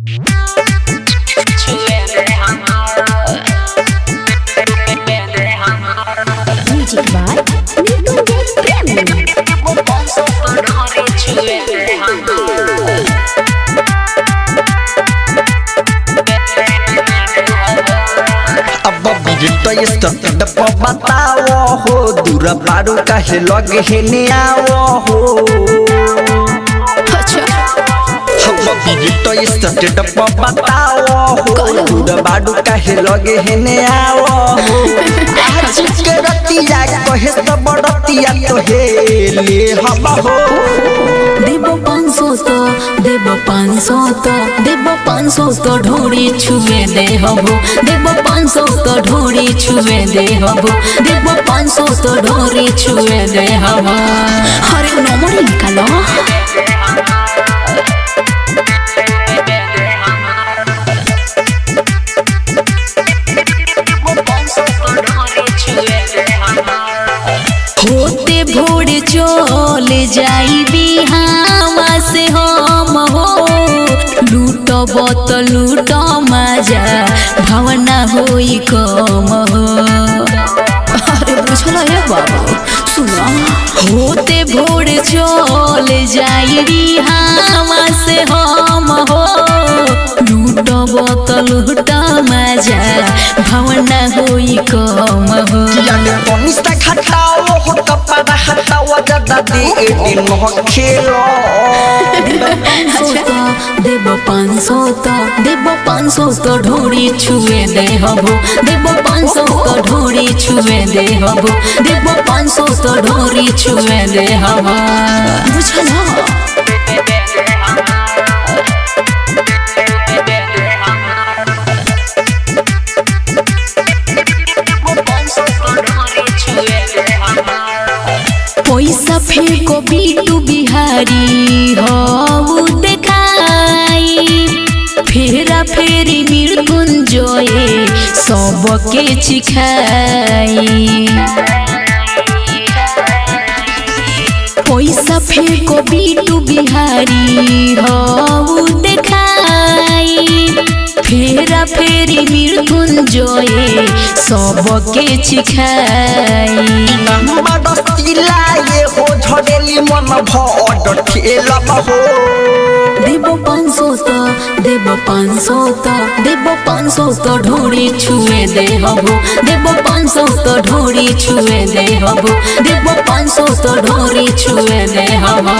डब्बा बताओ हो दूरा बारू काहे लगे हे ने आओ हो डब्बा बताओ हो दूरा बारू काहे लगे हे ने आओ हो आज के रतिया कहे सब रतिया तोहे ले हवा हो देबो 500 तो देबो 500 तो देबो 500 तो ढोड़ी छुए दे हबो देबो 500 तो ढोड़ी छुए दे हबो देबो 500 तो ढोड़ी छुए दे हबो हरे नंबर निकालो होते भोर चल जाई बिहावा से हम हो लूट बत लूट मजा भावना होई कम हो अरे बुझल है बाबू सुना होते भोर चल जाई बिहावा से हम हो लूट बत लूट मजा भावना होई कम हो देबो 500 तो देबो 500 तो ढोड़ी छुए दे हबो देबो 500 तो ढोड़ी छुए दे हबो देबो 500 तो ढोड़ी छुए दे हबो पैसा फेंको बीटू बिहारी हो देखाई फेरा फेरी मृत्युंजय सबके चिखाई पैसा फेंको बीटू बिहारी हो देखाई फेरा फेरी मृत्युंजय सबके चिखाई देबो 500 तो देबो 500 तो देबो 500 तो ढोड़ी छुए दे हबो देबो 500 तो ढोड़ी छुए दे हबो देबो 500 तो ढोड़ी छुए दे हबो।